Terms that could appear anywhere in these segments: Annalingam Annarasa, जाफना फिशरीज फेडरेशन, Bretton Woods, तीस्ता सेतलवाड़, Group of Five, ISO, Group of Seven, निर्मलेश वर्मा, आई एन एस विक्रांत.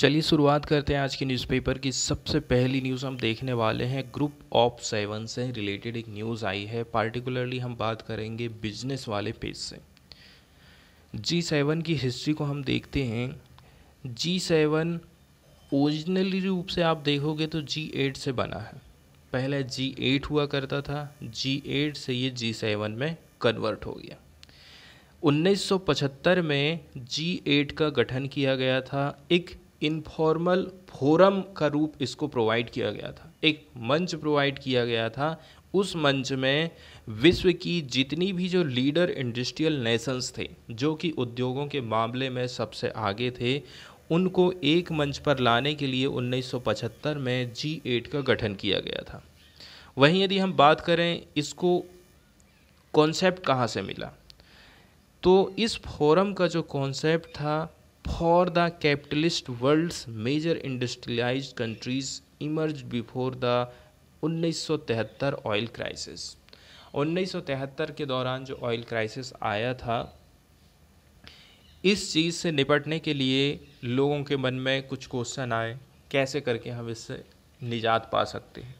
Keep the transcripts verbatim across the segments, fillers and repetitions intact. चलिए शुरुआत करते हैं आज की न्यूज़पेपर की। सबसे पहली न्यूज़ हम देखने वाले हैं ग्रुप ऑफ सेवन से रिलेटेड एक न्यूज़ आई है। पार्टिकुलरली हम बात करेंगे बिजनेस वाले पेज से। जी सेवन की हिस्ट्री को हम देखते हैं। जी सेवन ओरिजिनली रूप से आप देखोगे तो जी एट से बना है। पहले जी एट हुआ करता था, जी एट से ये जी सेवन में कन्वर्ट हो गया। उन्नीस सौ पचहत्तर में जी एट का गठन किया गया था। एक इनफॉर्मल फोरम का रूप इसको प्रोवाइड किया गया था, एक मंच प्रोवाइड किया गया था। उस मंच में विश्व की जितनी भी जो लीडर इंडस्ट्रियल नेशंस थे, जो कि उद्योगों के मामले में सबसे आगे थे, उनको एक मंच पर लाने के लिए उन्नीस सौ पचहत्तर में जी एट का गठन किया गया था। वहीं यदि हम बात करें इसको कॉन्सेप्ट कहाँ से मिला, तो इस फोरम का जो कॉन्सेप्ट था, for the capitalist world's major industrialised countries emerge before the उन्नीस सौ तिहत्तर ऑयल क्राइसिस। उन्नीस सौ तिहत्तर के दौरान जो ऑयल क्राइसिस आया था, इस चीज़ से निपटने के लिए लोगों के मन में कुछ क्वेश्चन आए, कैसे करके हम इससे निजात पा सकते हैं।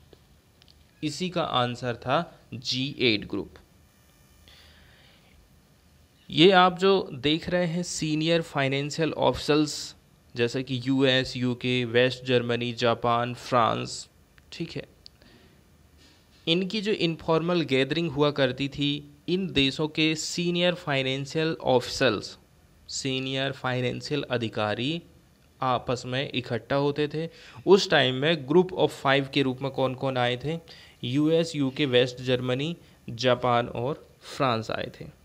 इसी का आंसर था जी एट ग्रुप। ये आप जो देख रहे हैं सीनियर फाइनेंशियल ऑफिसर्स, जैसे कि US, UK, West Germany, Japan, France, ठीक है, इनकी जो इनफॉर्मल गैदरिंग हुआ करती थी, इन देशों के senior financial officers, senior financial अधिकारी आपस में इकट्ठा होते थे। उस टाइम में ग्रुप ऑफ फाइव के रूप में कौन कौन आए थे? US, UK, West Germany, Japan और फ्रांस आए थे।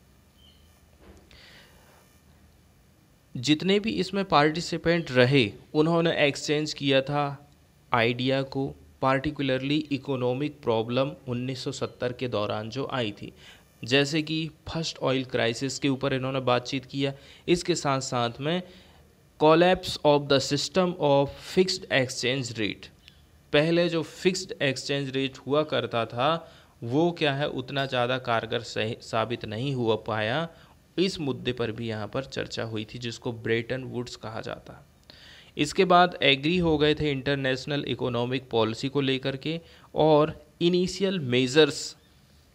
जितने भी इसमें पार्टिसिपेंट रहे, उन्होंने एक्सचेंज किया था आइडिया को, पार्टिकुलरली इकोनॉमिक प्रॉब्लम उन्नीस सौ सत्तर के दौरान जो आई थी, जैसे कि फर्स्ट ऑयल क्राइसिस के ऊपर इन्होंने बातचीत किया। इसके साथ साथ में collapse of the system of fixed exchange rate, पहले जो फिक्स्ड एक्सचेंज रेट हुआ करता था वो क्या है, उतना ज़्यादा कारगर साबित नहीं हुआ पाया। इस मुद्दे पर भी यहाँ पर चर्चा हुई थी, जिसको ब्रेटन वुड्स कहा जाता है। इसके बाद एग्री हो गए थे इंटरनेशनल इकोनॉमिक पॉलिसी को लेकर के, और इनिशियल मेजर्स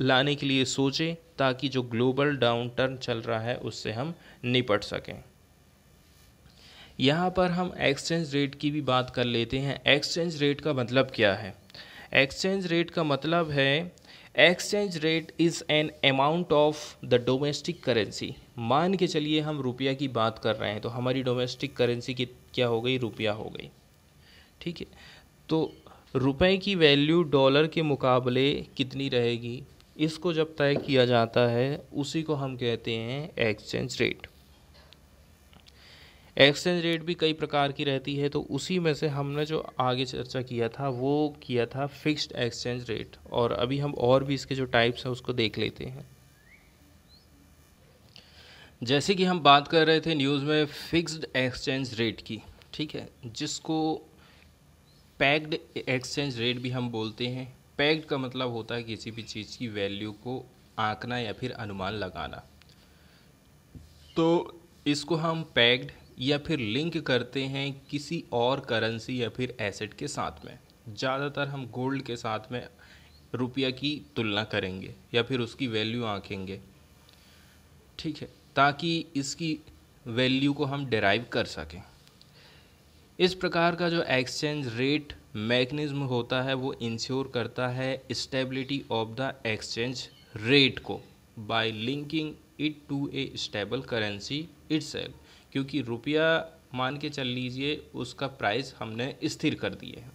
लाने के लिए सोचे ताकि जो ग्लोबल डाउनटर्न चल रहा है उससे हम निपट सकें। यहाँ पर हम एक्सचेंज रेट की भी बात कर लेते हैं। एक्सचेंज रेट का मतलब क्या है? एक्सचेंज रेट का मतलब है exchange rate is an amount of the domestic currency. मान के चलिए हम रुपया की बात कर रहे हैं, तो हमारी डोमेस्टिक करेंसी की क्या हो गई? रुपया हो गई, ठीक है। तो रुपए की वैल्यू डॉलर के मुकाबले कितनी रहेगी, इसको जब तय किया जाता है उसी को हम कहते हैं एक्सचेंज रेट। एक्सचेंज रेट भी कई प्रकार की रहती है, तो उसी में से हमने जो आगे चर्चा किया था वो किया था फिक्स्ड एक्सचेंज रेट, और अभी हम और भी इसके जो टाइप्स हैं उसको देख लेते हैं। जैसे कि हम बात कर रहे थे न्यूज़ में फिक्स्ड एक्सचेंज रेट की, ठीक है, जिसको पैक्ड एक्सचेंज रेट भी हम बोलते हैं। पैक्ड का मतलब होता है किसी भी चीज़ की वैल्यू को आंकना या फिर अनुमान लगाना, तो इसको हम पैक्ड या फिर लिंक करते हैं किसी और करेंसी या फिर एसेट के साथ में। ज़्यादातर हम गोल्ड के साथ में रुपया की तुलना करेंगे या फिर उसकी वैल्यू आंकेंगे, ठीक है, ताकि इसकी वैल्यू को हम डिराइव कर सकें। इस प्रकार का जो एक्सचेंज रेट मैकेनिज्म होता है वो इंश्योर करता है stability of the exchange rate को by linking it to a stable currency itself, क्योंकि रुपया मान के चल लीजिए उसका प्राइस हमने स्थिर कर दिए है।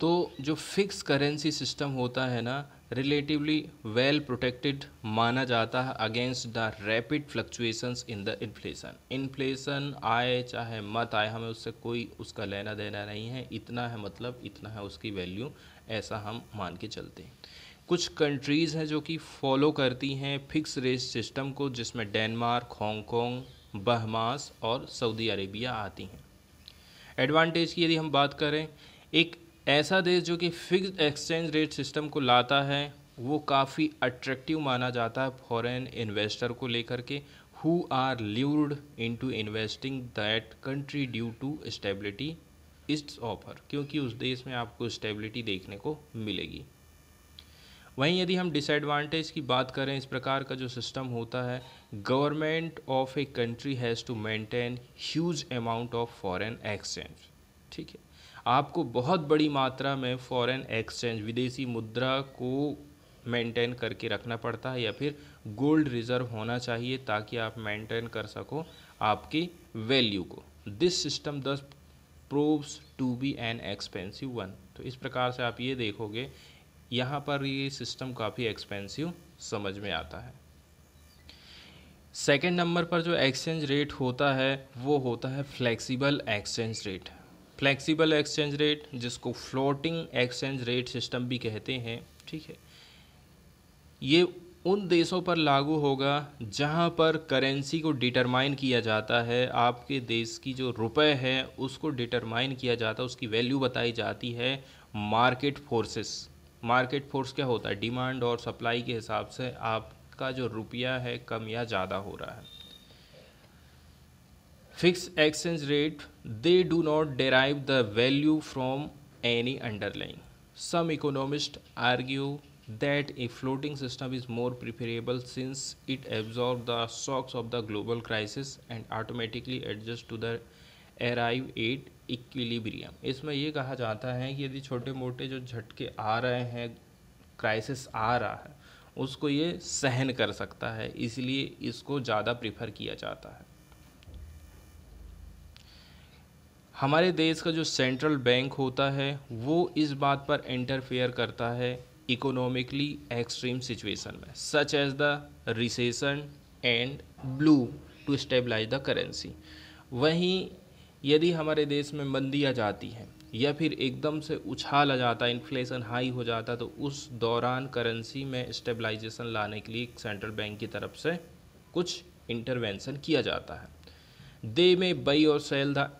तो जो फिक्स करेंसी सिस्टम होता है ना, रिलेटिवली वेल प्रोटेक्टेड माना जाता है against the rapid fluctuations in the inflation. Inflation आए चाहे मत आए, हमें उससे कोई उसका लेना देना नहीं है। इतना है मतलब इतना है उसकी वैल्यू, ऐसा हम मान के चलते हैं। कुछ कंट्रीज़ हैं जो कि फॉलो करती हैं फिक्स रेट सिस्टम को, जिसमें डेनमार्क, हांगकांग, बहमास और सऊदी अरेबिया आती हैं। एडवांटेज की यदि हम बात करें, एक ऐसा देश जो कि फिक्स्ड एक्सचेंज रेट सिस्टम को लाता है वो काफ़ी अट्रैक्टिव माना जाता है फॉरेन इन्वेस्टर को लेकर के, who are lured into investing that country due to stability its offer, क्योंकि उस देश में आपको स्टेबिलिटी देखने को मिलेगी। वहीं यदि हम डिसएडवांटेज की बात करें, इस प्रकार का जो सिस्टम होता है, government of a country has to maintain huge amount of foreign exchange. ठीक है, आपको बहुत बड़ी मात्रा में फॉरेन एक्सचेंज, विदेशी मुद्रा को मेंटेन करके रखना पड़ता है, या फिर गोल्ड रिजर्व होना चाहिए ताकि आप मेंटेन कर सको आपकी वैल्यू को। This system thus proves to be an expensive one। तो इस प्रकार से आप ये देखोगे यहाँ पर ये सिस्टम काफ़ी एक्सपेंसिव समझ में आता है। सेकेंड नंबर पर जो एक्सचेंज रेट होता है वो होता है flexible exchange rate. Flexible exchange rate, जिसको फ्लोटिंग एक्सचेंज रेट सिस्टम भी कहते हैं, ठीक है, ये उन देशों पर लागू होगा जहाँ पर करेंसी को डिटरमाइन किया जाता है, आपके देश की जो रुपए है उसको डिटरमाइन किया जाता है, उसकी वैल्यू बताई जाती है मार्केट फोर्सेस। मार्केट फोर्स क्या होता है? डिमांड और सप्लाई के हिसाब से आपका जो रुपया है कम या ज़्यादा हो रहा है। Fix exchange rate, they do not derive the value from any underlying. Some economist argue that a floating system is more preferable since it absorbs the shocks of the global crisis and automatically adjusts to the arrive at equilibrium। इसमें ये कहा जाता है कि यदि छोटे मोटे जो झटके आ रहे हैं, क्राइसिस आ रहा है, उसको ये सहन कर सकता है, इसलिए इसको ज़्यादा प्रेफर किया जाता है। हमारे देश का जो सेंट्रल बैंक होता है वो इस बात पर इंटरफेयर करता है इकोनॉमिकली एक्सट्रीम सिचुएशन में, such as the recession and blue to stabilise the currency. वहीं यदि हमारे देश में मंदी आ जाती है या फिर एकदम से उछाल आ जाता है, इन्फ्लेशन हाई हो जाता है, तो उस दौरान करेंसी में स्टेबलाइजेशन लाने के लिए सेंट्रल बैंक की तरफ से कुछ इंटरवेंशन किया जाता है। दे में बाई और sell the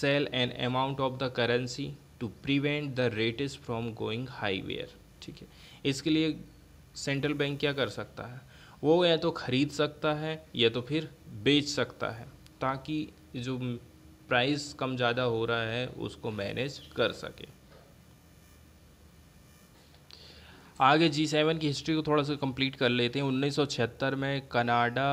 sell an amount of the currency to prevent the rates from going हाईवेयर। ठीक है, इसके लिए सेंट्रल बैंक क्या कर सकता है? वो या तो ख़रीद सकता है या तो फिर बेच सकता है, ताकि जो प्राइस कम ज़्यादा हो रहा है उसको मैनेज कर सके। आगे जी सेवन की हिस्ट्री को थोड़ा सा कंप्लीट कर लेते हैं। उन्नीस सौ छिहत्तर में कनाडा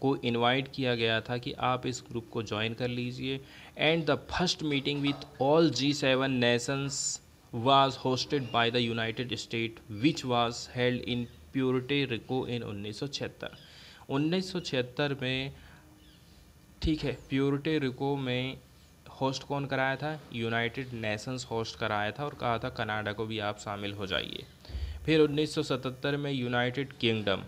को इनवाइट किया गया था कि आप इस ग्रुप को ज्वाइन कर लीजिए। And the first meeting with all G seven nations was hosted by the United States, which was held in Puerto Rico in उन्नीस सौ छिहत्तर। उन्नीस सौ छिहत्तर में, ठीक है, प्यूर्टो रिको में होस्ट कौन कराया था? यूनाइटेड नेशंस होस्ट कराया था और कहा था कनाडा को भी आप शामिल हो जाइए। फिर उन्नीस सौ सतहत्तर में United Kingdom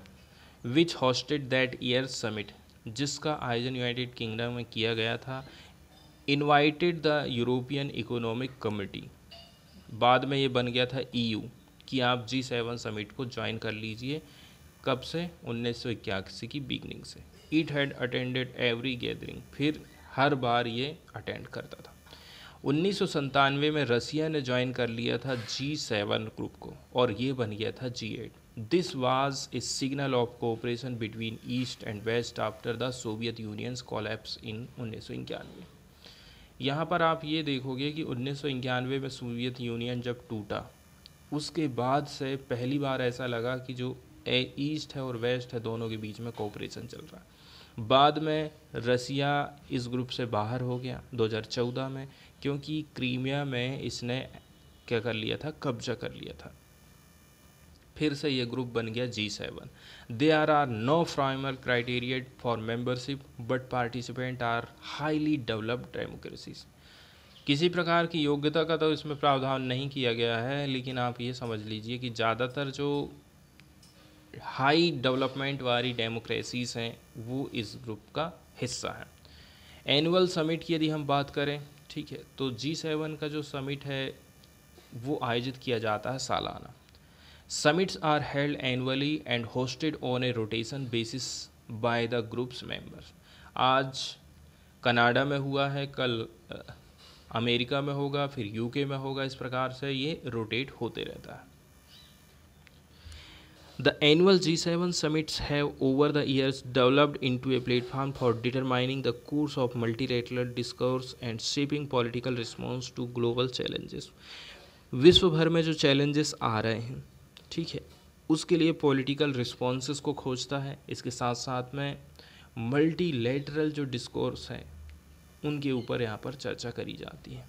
which hosted that year summit, जिसका आयोजन यूनाइटेड किंगडम में किया गया था, invited the European economic committee, बाद में ये बन गया था ईयू, कि आप जी सेवन समिट को ज्वाइन कर लीजिए। कब से? उन्नीस सौ इक्यासी की बिगनिंग से। It had attended every gathering, फिर हर बार ये अटेंड करता था। उन्नीस सौ संतानवे में रसिया ने ज्वाइन कर लिया था जी सेवन ग्रुप को और ये बन गया था G eight. This was a signal of cooperation between east and west after the Soviet Union's collapse in उन्नीस सौ इक्यानवे। यहाँ पर आप ये देखोगे कि उन्नीस सौ इक्यानवे में सोवियत यूनियन जब टूटा, उसके बाद से पहली बार ऐसा लगा कि जो ईस्ट है और वेस्ट है दोनों के बीच में कोऑपरेशन चल रहा है। बाद में रसिया इस ग्रुप से बाहर हो गया दो हज़ार चौदह में, क्योंकि क्रीमिया में इसने क्या कर लिया था? कब्जा कर लिया था। फिर से ये ग्रुप बन गया G seven. There are no formal criteria for membership but participant are highly developed democracies. किसी प्रकार की योग्यता का तो इसमें प्रावधान नहीं किया गया है, लेकिन आप ये समझ लीजिए कि ज़्यादातर जो हाई डेवलपमेंट वाली डेमोक्रेसीज हैं वो इस ग्रुप का हिस्सा है। एनुअल समिट की यदि हम बात करें, ठीक है, तो जी सेवन का जो समिट है वो आयोजित किया जाता है सालाना। Summits are held annually and hosted on a rotation basis by the group's members। आज कनाडा में हुआ है, कल अमेरिका में होगा, फिर यूके में होगा, इस प्रकार से ये रोटेट होते रहता है। The annual G seven summits have over the years developed into a platform for determining the course of multilateral discourse and shaping political response to global challenges. विश्व भर में जो challenges आ रहे हैं, ठीक है, उसके लिए political responses को खोजता है. इसके साथ साथ में multilateral जो discourse है उनके ऊपर यहाँ पर चर्चा करी जाती है.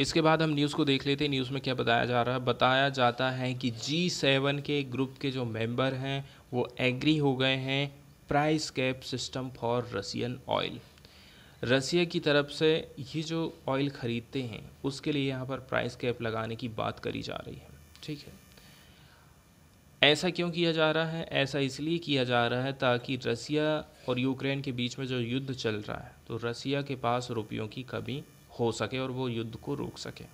इसके बाद हम न्यूज़ को देख लेते हैं. न्यूज़ में क्या बताया जा रहा है? बताया जाता है कि जी सेवन के ग्रुप के जो मेंबर हैं वो एग्री हो गए हैं price cap system for Russian oil. Russia की तरफ से ये जो ऑयल ख़रीदते हैं उसके लिए यहाँ पर प्राइस कैप लगाने की बात करी जा रही है. ठीक है, ऐसा क्यों किया जा रहा है? ऐसा इसलिए किया जा रहा है ताकि रसिया और यूक्रेन के बीच में जो युद्ध चल रहा है तो रसिया के पास रुपयों की कमी हो सके और वो युद्ध को रोक सके.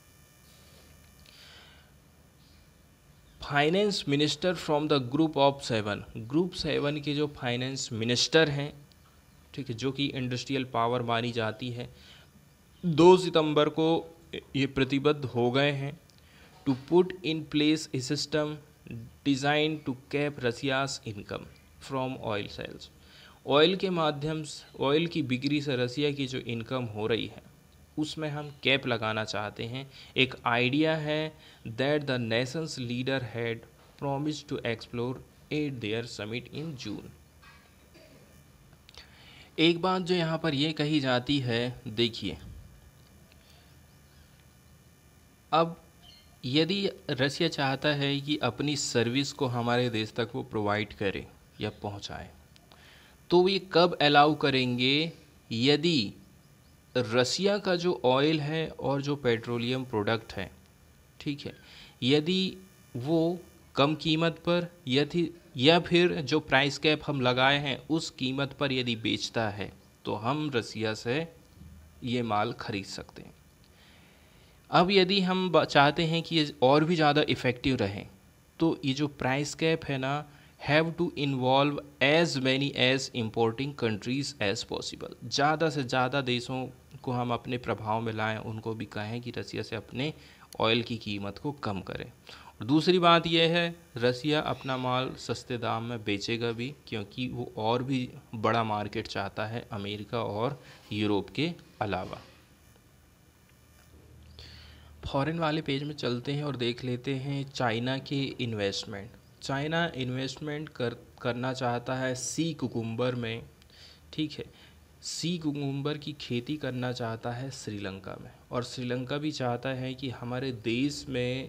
Finance minister from the group of seven, group seven के जो फाइनेंस मिनिस्टर हैं, ठीक है, जो कि इंडस्ट्रियल पावर मानी जाती है, दो सितंबर को ये प्रतिबद्ध हो गए हैं to put in place a system design to cap Russia's income from oil sales. Oil के माध्यम से, ऑयल की बिक्री से रसिया की जो इनकम हो रही है उसमें हम कैप लगाना चाहते हैं. एक आइडिया है that the nations leader had promised to explore at their summit in June. एक बात जो यहाँ पर यह कही जाती है, देखिए, अब यदि रसिया चाहता है कि अपनी सर्विस को हमारे देश तक वो प्रोवाइड करे या पहुँचाए तो ये कब अलाउ करेंगे यदि रसिया का जो ऑयल है और जो पेट्रोलियम प्रोडक्ट है, ठीक है, यदि वो कम कीमत पर यदि या फिर जो प्राइस कैप हम लगाए हैं उस कीमत पर यदि बेचता है तो हम रसिया से ये माल खरीद सकते हैं. अब यदि हम चाहते हैं कि ये और भी ज़्यादा इफ़ेक्टिव रहें तो ये जो प्राइस कैप है ना, have to involve as many as importing countries as possible. ज़्यादा से ज़्यादा देशों को हम अपने प्रभाव में लाएं, उनको भी कहें कि रसिया से अपने ऑयल की कीमत को कम करें. और दूसरी बात यह है, रसिया अपना माल सस्ते दाम में बेचेगा भी क्योंकि वो और भी बड़ा मार्केट चाहता है अमेरिका और यूरोप के अलावा. फॉरेन वाले पेज में चलते हैं और देख लेते हैं चाइना के इन्वेस्टमेंट. चाइना इन्वेस्टमेंट कर करना चाहता है सी कुकुम्बर में, ठीक है, सी कुकुम्बर की खेती करना चाहता है श्रीलंका में और श्रीलंका भी चाहता है कि हमारे देश में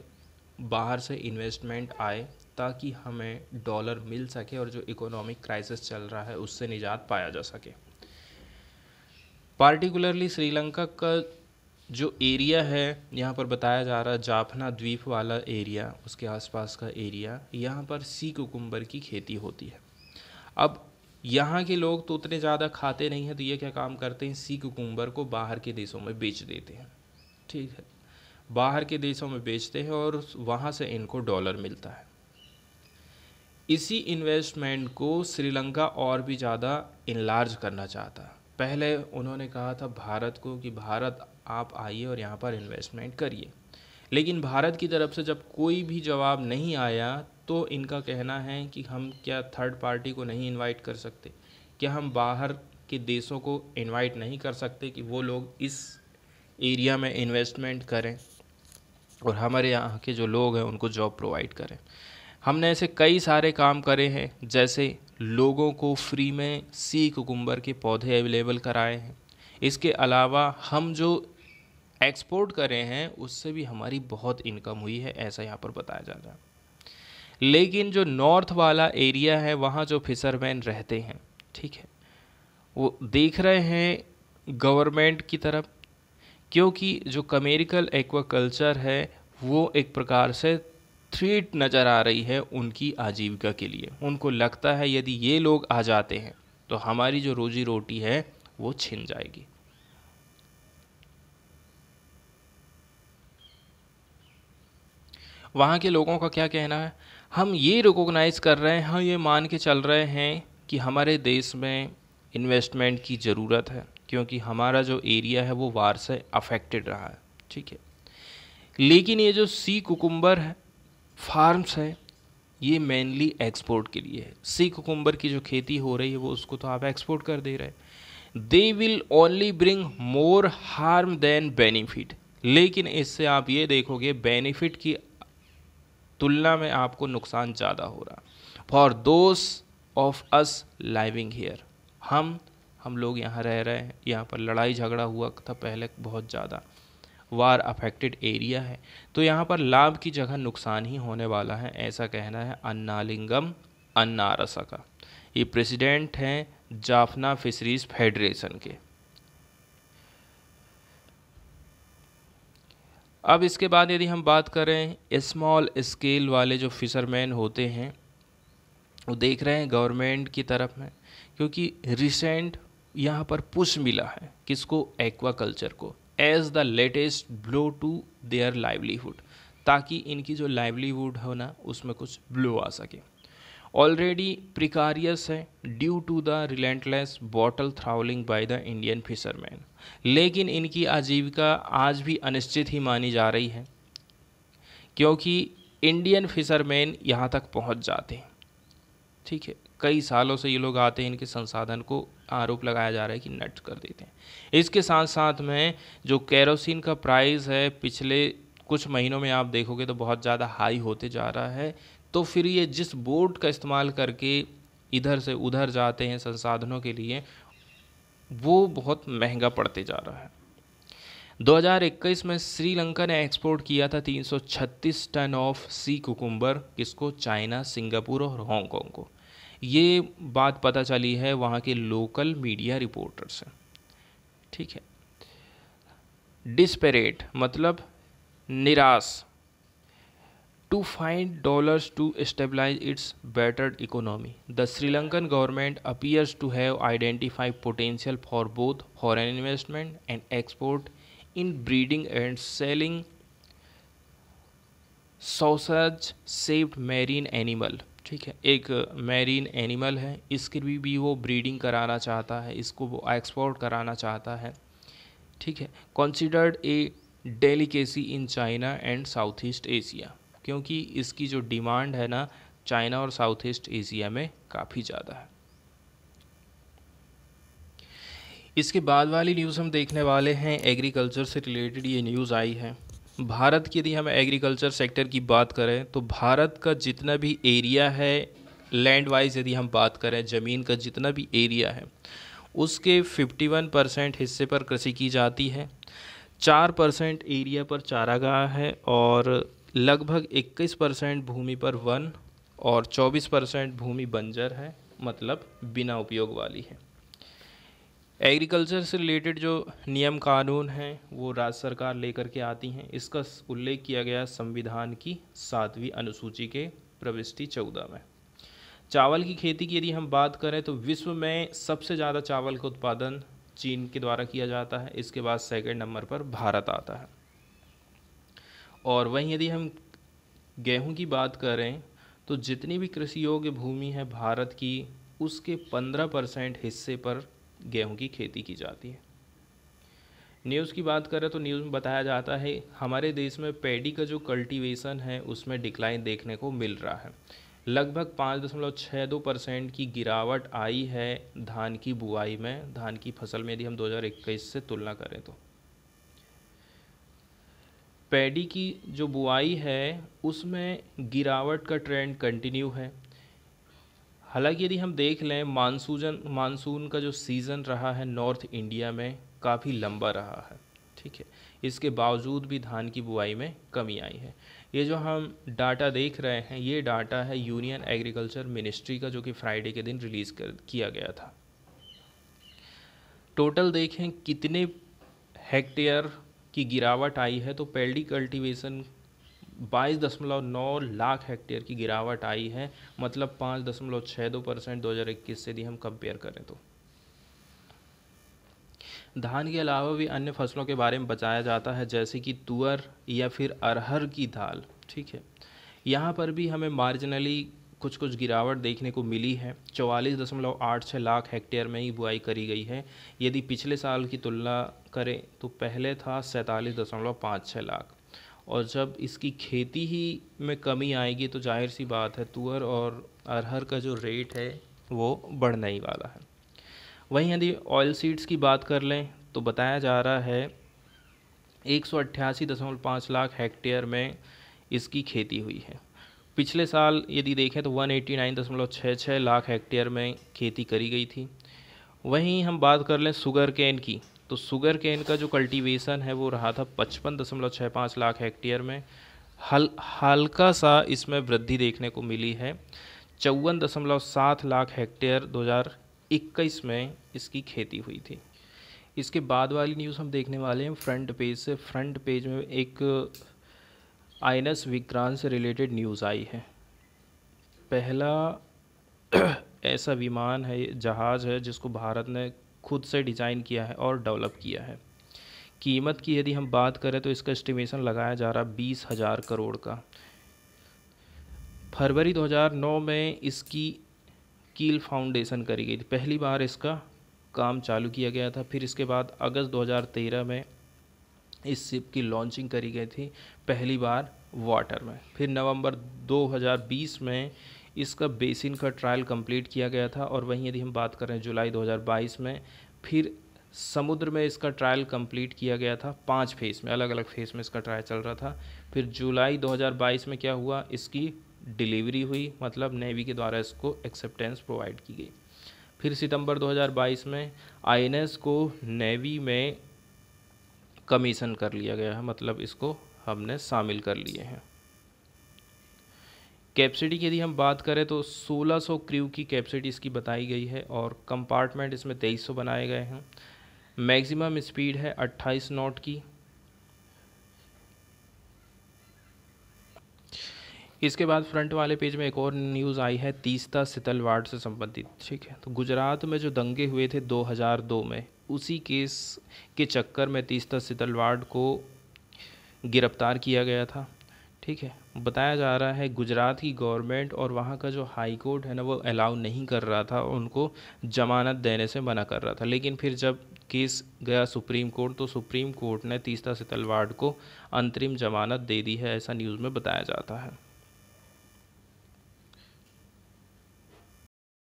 बाहर से इन्वेस्टमेंट आए ताकि हमें डॉलर मिल सके और जो इकोनॉमिक क्राइसिस चल रहा है उससे निजात पाया जा सके. पार्टिकुलरली श्रीलंका का जो एरिया है यहाँ पर बताया जा रहा है जाफना द्वीप वाला एरिया, उसके आसपास का एरिया, यहाँ पर सी कुकुम्बर की खेती होती है. अब यहाँ के लोग तो उतने ज़्यादा खाते नहीं हैं तो ये क्या काम करते हैं, सी कुकुम्बर को बाहर के देशों में बेच देते हैं. ठीक है, बाहर के देशों में बेचते हैं और वहाँ से इनको डॉलर मिलता है. इसी इन्वेस्टमेंट को श्रीलंका और भी ज़्यादा इनलार्ज करना चाहता है. पहले उन्होंने कहा था भारत को कि भारत आप आइए और यहाँ पर इन्वेस्टमेंट करिए, लेकिन भारत की तरफ से जब कोई भी जवाब नहीं आया तो इनका कहना है कि हम क्या थर्ड पार्टी को नहीं इनवाइट कर सकते, क्या हम बाहर के देशों को इनवाइट नहीं कर सकते कि वो लोग इस एरिया में इन्वेस्टमेंट करें और हमारे यहाँ के जो लोग हैं उनको जॉब प्रोवाइड करें. हमने ऐसे कई सारे काम करे हैं, जैसे लोगों को फ्री में सी कुकुम्बर के पौधे अवेलेबल कराए हैं. इसके अलावा हम जो एक्सपोर्ट कर रहे हैं उससे भी हमारी बहुत इनकम हुई है, ऐसा यहाँ पर बताया जा रहा है. लेकिन जो नॉर्थ वाला एरिया है वहाँ जो फिशरमैन रहते हैं, ठीक है, वो देख रहे हैं गवर्नमेंट की तरफ, क्योंकि जो कमर्शियल एक्वाकल्चर है वो एक प्रकार से थ्रेट नज़र आ रही है उनकी आजीविका के लिए. उनको लगता है यदि ये लोग आ जाते हैं तो हमारी जो रोजी रोटी है वो छिन जाएगी. वहाँ के लोगों का क्या कहना है, हम ये रिकॉग्नाइज़ कर रहे हैं, हम ये मान के चल रहे हैं कि हमारे देश में इन्वेस्टमेंट की ज़रूरत है क्योंकि हमारा जो एरिया है वो वार से अफेक्टेड रहा है. ठीक है, लेकिन ये जो सी कुकुम्बर है फार्म्स हैं ये मेनली एक्सपोर्ट के लिए है। सी कुकुम्बर की जो खेती हो रही है वो उसको तो आप एक्सपोर्ट कर दे रहे हैं। They will only bring more harm than benefit, लेकिन इससे आप ये देखोगे बेनिफिट की तुलना में आपको नुकसान ज़्यादा हो रहा। For those of us living here, हम हम लोग यहाँ रह रहे हैं, यहाँ पर लड़ाई झगड़ा हुआ था पहले बहुत ज़्यादा, वार अफेक्टेड एरिया है, तो यहाँ पर लाभ की जगह नुकसान ही होने वाला है, ऐसा कहना है अन्नालिंगम अन्नारसा का। ये प्रेसिडेंट हैं जाफना फिशरीज फेडरेशन के। अब इसके बाद यदि हम बात करें स्मॉल स्केल वाले जो फिशरमैन होते हैं, वो देख रहे हैं गवर्नमेंट की तरफ में, क्योंकि रिसेंट यहाँ पर पुश मिला है किसको, एक्वाकल्चर को, as the latest blow to their livelihood, ताकि इनकी जो लाइवलीहुड हो ना उसमें कुछ ब्लो आ सके। ऑलरेडी प्रिकारियस है due to the relentless bottom trawling by the Indian fisherman, लेकिन इनकी आजीविका आज भी अनिश्चित ही मानी जा रही है, क्योंकि इंडियन फिशरमैन यहाँ तक पहुँच जाते हैं। ठीक है, कई सालों से ये लोग आते हैं, इनके संसाधन को आरोप लगाया जा रहा है कि नष्ट कर देते हैं। इसके साथ साथ में जो केरोसिन का प्राइस है पिछले कुछ महीनों में आप देखोगे तो बहुत ज़्यादा हाई होते जा रहा है, तो फिर ये जिस बोट का इस्तेमाल करके इधर से उधर जाते हैं संसाधनों के लिए, वो बहुत महंगा पड़ते जा रहा है। दो हज़ार इक्कीस में श्रीलंका ने एक्सपोर्ट किया था तीन सौ छत्तीस टन ऑफ सी कुकुम्बर, किसको, चाइना, सिंगापुर और हांगकांग को। ये बात पता चली है वहाँ के लोकल मीडिया रिपोर्टर से। ठीक है, डिस्पेरेट मतलब निराश, to find dollars to stabilise its battered economy, the Sri Lankan government appears to have identified potential for both foreign investment and export in breeding and selling sausage shaped marine animal. ठीक है, एक marine animal है, इसके भी, भी वो breeding कराना चाहता है, इसको वो एक्सपोर्ट कराना चाहता है। ठीक है, considered a delicacy in China and South East Asia, क्योंकि इसकी जो डिमांड है ना चाइना और साउथ ईस्ट एशिया में काफ़ी ज़्यादा है। इसके बाद वाली न्यूज़ हम देखने वाले हैं एग्रीकल्चर से रिलेटेड, ये न्यूज़ आई है। भारत की यदि हम एग्रीकल्चर सेक्टर की बात करें तो भारत का जितना भी एरिया है, लैंड वाइज यदि हम बात करें, ज़मीन का जितना भी एरिया है, उसके इक्यावन परसेंट हिस्से पर कृषि की जाती है, चार परसेंट एरिया पर चारागाह है और लगभग इक्कीस परसेंट भूमि पर वन और चौबीस परसेंट भूमि बंजर है, मतलब बिना उपयोग वाली है। एग्रीकल्चर से रिलेटेड जो नियम कानून हैं वो राज्य सरकार लेकर के आती हैं, इसका उल्लेख किया गया संविधान की सातवीं अनुसूची के प्रविष्टि चौदह में। चावल की खेती की यदि हम बात करें तो विश्व में सबसे ज़्यादा चावल का उत्पादन चीन के द्वारा किया जाता है, इसके बाद सेकंड नंबर पर भारत आता है। और वहीं यदि हम गेहूँ की बात करें तो जितनी भी कृषि योग्य भूमि है भारत की, उसके पंद्रह परसेंट हिस्से पर गेहूं की खेती की जाती है। न्यूज़ की बात करें तो न्यूज़ में बताया जाता है हमारे देश में पैडी का जो कल्टीवेशन है उसमें डिक्लाइन देखने को मिल रहा है, लगभग पाँच दशमलव छः दो परसेंट की गिरावट आई है धान की बुआई में, धान की फसल में यदि हम दो हज़ार इक्कीस से तुलना करें तो। पैडी की जो बुआई है उसमें गिरावट का ट्रेंड कंटिन्यू है। हालांकि यदि हम देख लें मानसूजन मानसून का जो सीज़न रहा है नॉर्थ इंडिया में काफ़ी लंबा रहा है। ठीक है, इसके बावजूद भी धान की बुआई में कमी आई है। ये जो हम डाटा देख रहे हैं ये डाटा है यूनियन एग्रीकल्चर मिनिस्ट्री का, जो कि फ्राइडे के दिन रिलीज़ कर किया गया था। टोटल देखें कितने हेक्टेयर की गिरावट आई है तो पैडी कल्टीवेशन बाईस दशमलव नौ लाख हेक्टेयर की गिरावट आई है, मतलब पाँच दशमलव छः दो परसेंट दो हज़ार इक्कीस से यदि हम कंपेयर करें तो। धान के अलावा भी अन्य फसलों के बारे में बताया जाता है, जैसे कि तुअर या फिर अरहर की दाल। ठीक है, यहाँ पर भी हमें मार्जिनली कुछ कुछ गिरावट देखने को मिली है। चौवालीस दशमलव आठ छः लाख हेक्टेयर में ही बुआई करी गई है, यदि पिछले साल की तुलना करें तो पहले था सैंतालीस दशमलव पाँच छः लाख और जब इसकी खेती ही में कमी आएगी तो जाहिर सी बात है तुअर और अरहर का जो रेट है वो बढ़ने ही वाला है। वहीं यदि ऑयल सीड्स की बात कर लें तो बताया जा रहा है एक सौ अट्ठासी दशमलव पाँच लाख हेक्टेयर में इसकी खेती हुई है। पिछले साल यदि देखें तो वन एटी नाइन दशमलव छः छः लाख हेक्टेयर में खेती करी गई थी। वहीं हम बात कर लें शुगर केन की, तो शुगर केन का जो कल्टीवेशन है वो रहा था पचपन दशमलव छः पाँच लाख हेक्टेयर में। हल हल्का सा इसमें वृद्धि देखने को मिली है, चौवन दशमलव सात लाख हेक्टेयर दो हज़ार इक्कीस में इसकी खेती हुई थी। इसके बाद वाली न्यूज़ हम देखने वाले हैं फ्रंट पेज से। फ्रंट पेज में एक आई एन एस विक्रांत से रिलेटेड न्यूज़ आई है। पहला ऐसा विमान है, जहाज़ है जिसको भारत ने खुद से डिज़ाइन किया है और डेवलप किया है। कीमत की यदि हम बात करें तो इसका एस्टिमेशन लगाया जा रहा है बीस हज़ार करोड़ का। फरवरी दो हज़ार नौ में इसकी कील फाउंडेशन करी गई थी, पहली बार इसका काम चालू किया गया था। फिर इसके बाद अगस्त दो हज़ार तेरह में इस शिप की लॉन्चिंग करी गई थी, पहली बार वाटर में। फिर नवंबर दो हज़ार बीस में इसका बेसिन का ट्रायल कंप्लीट किया गया था। और वहीं यदि हम बात करें जुलाई दो हज़ार बाईस में फिर समुद्र में इसका ट्रायल कंप्लीट किया गया था। पांच फेज़ में, अलग अलग फेज़ में इसका ट्रायल चल रहा था। फिर जुलाई दो हज़ार बाईस में क्या हुआ, इसकी डिलीवरी हुई, मतलब नेवी के द्वारा इसको एक्सेप्टेंस प्रोवाइड की गई। फिर सितंबर दो हज़ार बाईस में आई एन एस को नेवी में कमीशन कर लिया गया है, मतलब इसको हमने शामिल कर लिए हैं। कैपेसिटी की यदि हम बात करें तो सोलह सौ क्रू की कैपेसिटी इसकी बताई गई है और कंपार्टमेंट इसमें तेईस सौ बनाए गए हैं। मैक्सिमम स्पीड है अट्ठाईस नॉट की। इसके बाद फ्रंट वाले पेज में एक और न्यूज़ आई है तीस्ता सेतलवाड़ से संबंधित, ठीक है। तो गुजरात में जो दंगे हुए थे दो हज़ार दो में, उसी केस के चक्कर में तीस्ता सेतलवाड़ को गिरफ्तार किया गया था, ठीक है। बताया जा रहा है गुजरात की गवर्नमेंट और वहाँ का जो हाई कोर्ट है ना, वो अलाउ नहीं कर रहा था, उनको जमानत देने से मना कर रहा था। लेकिन फिर जब केस गया सुप्रीम कोर्ट तो सुप्रीम कोर्ट ने तीस्ता सेतलवाड़ को अंतरिम जमानत दे दी है, ऐसा न्यूज़ में बताया जाता है।